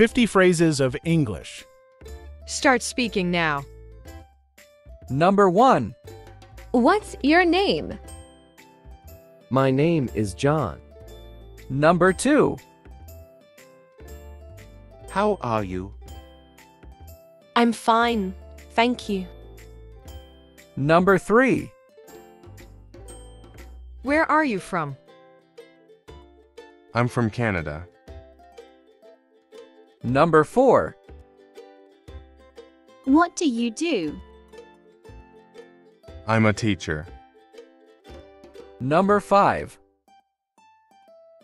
50 phrases of English. Start speaking now. Number 1. What's your name? My name is John. Number 2. How are you? I'm fine, thank you. Number 3. Where are you from? I'm from Canada. Number 4. What do you do? I'm a teacher. Number 5.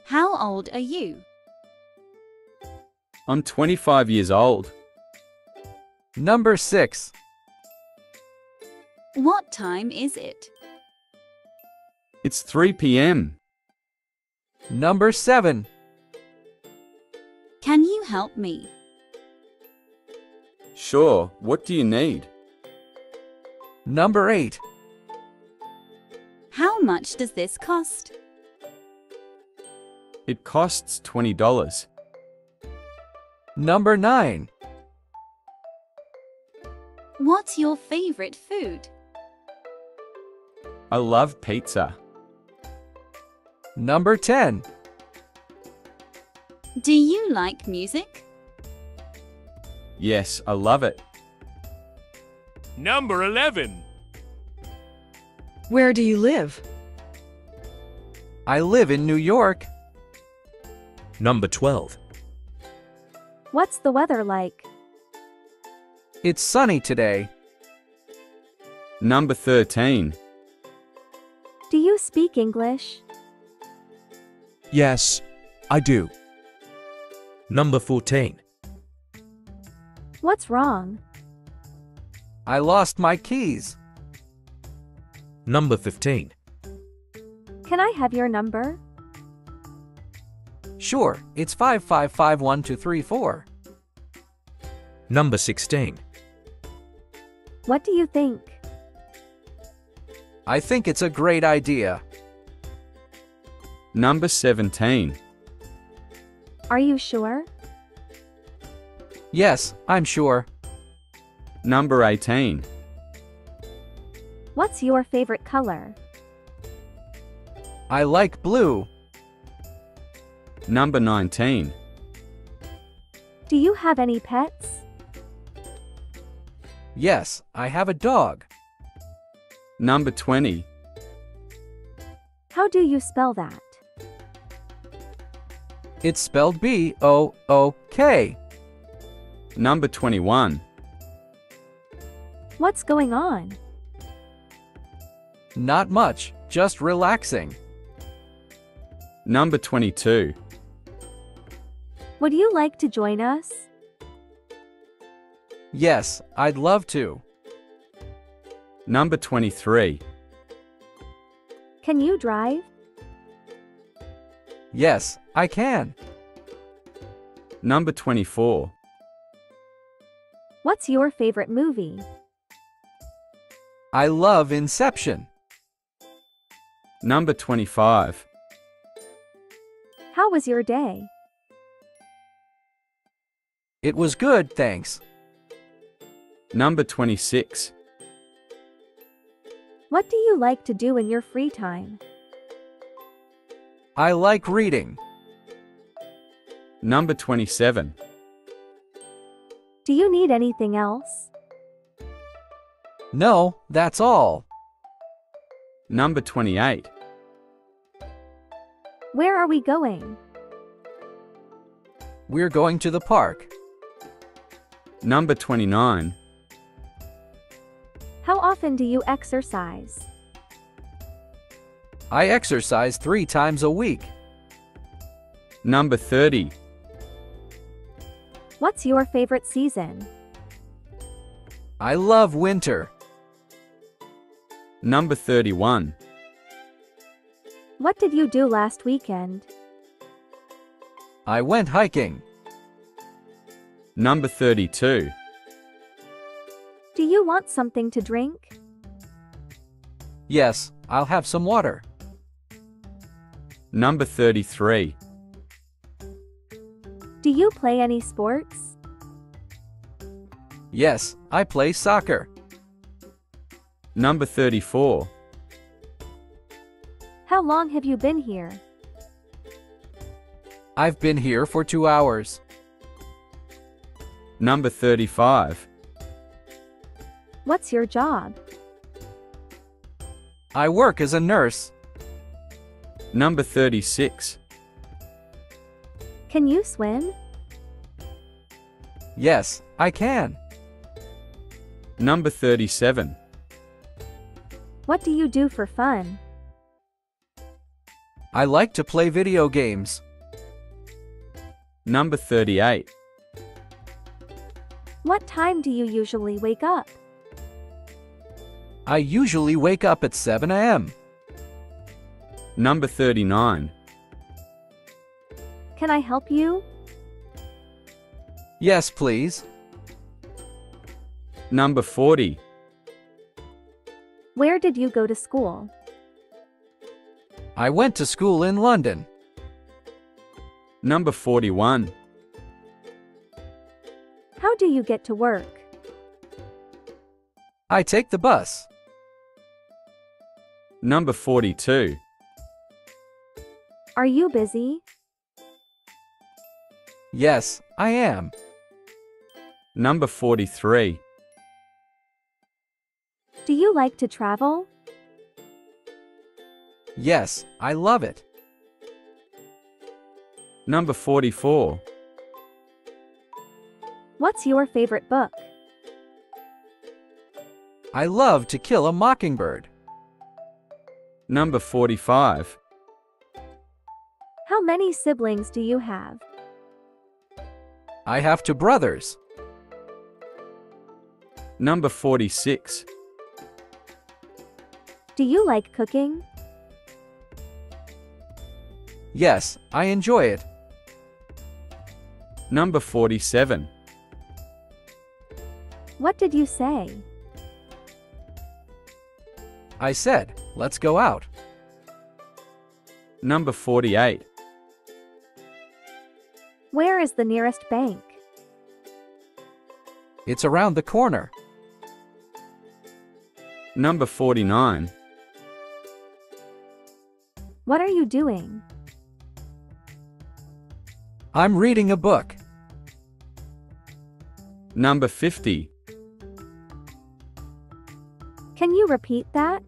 How old are you? I'm 25 years old. Number 6. What time is it? It's 3 p.m. Number 7. Can you help me? Sure, what do you need? Number 8. How much does this cost? It costs $20. Number 9. What's your favorite food? I love pizza. Number 10. Do you like music? Yes, I love it. Number 11. Where do you live? I live in New York. Number 12. What's the weather like? It's sunny today. Number 13. Do you speak English? Yes, I do. Number 14. What's wrong? I lost my keys. Number 15. Can I have your number? Sure, it's 5551234. Number 16. What do you think? I think it's a great idea. Number 17. Are you sure? Yes, I'm sure. Number 18. What's your favorite color? I like blue. Number 19. Do you have any pets? Yes, I have a dog. Number 20. How do you spell that? It's spelled B-O-O-K. Number 21. What's going on? Not much, just relaxing. Number 22. Would you like to join us? Yes, I'd love to. Number 23. Can you drive? Yes, I can. Number 24. What's your favorite movie? I love Inception. Number 25. How was your day? It was good, thanks. Number 26. What do you like to do in your free time? I like reading. Number 27. Do you need anything else? No, that's all. Number 28. Where are we going? We're going to the park. Number 29. How often do you exercise? I exercise 3 times a week. Number 30. What's your favorite season? I love winter. Number 31. What did you do last weekend? I went hiking. Number 32. Do you want something to drink? Yes, I'll have some water. Number 33. Do you play any sports? Yes, I play soccer. Number 34. How long have you been here? I've been here for 2 hours. Number 35. What's your job? I work as a nurse. Number 36. Can you swim? Yes, I can. Number 37. What do you do for fun? I like to play video games. Number 38. What time do you usually wake up? I usually wake up at 7 a.m. Number 39. Can I help you? Yes, please. Number 40. Where did you go to school? I went to school in London. Number 41. How do you get to work? I take the bus. Number 42. Are you busy? Yes, I am. Number 43. Do you like to travel? Yes, I love it. Number 44. What's your favorite book? I love To Kill a Mockingbird. Number 45. How many siblings do you have? I have 2 brothers. Number 46. Do you like cooking? Yes, I enjoy it. Number 47. What did you say? I said, let's go out. Number 48. Where is the nearest bank? It's around the corner. Number 49. What are you doing? I'm reading a book. Number 50. Can you repeat that?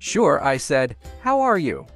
Sure, I said, how are you?